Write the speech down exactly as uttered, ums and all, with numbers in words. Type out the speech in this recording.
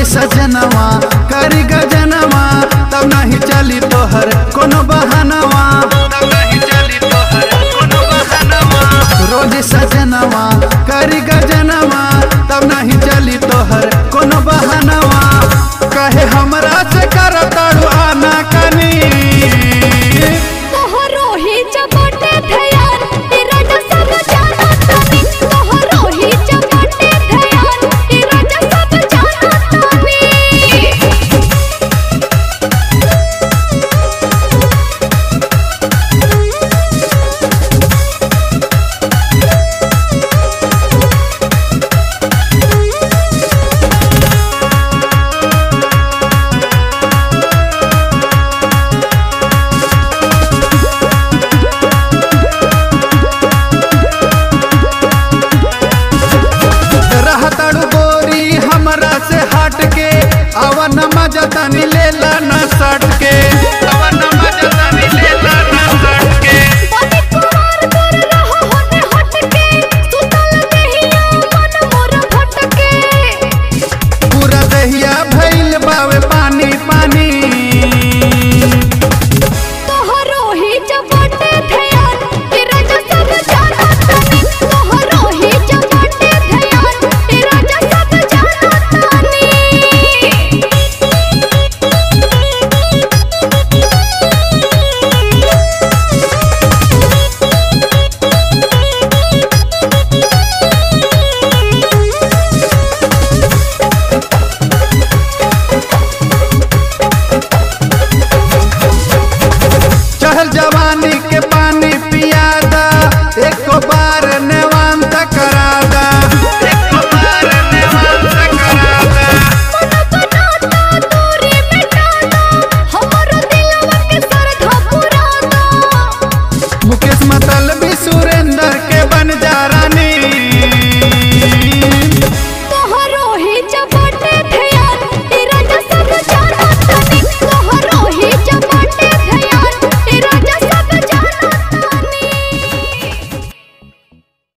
रे सजनवा करी गजनवा तब नहीं चली तोहर कोनो बहानवा।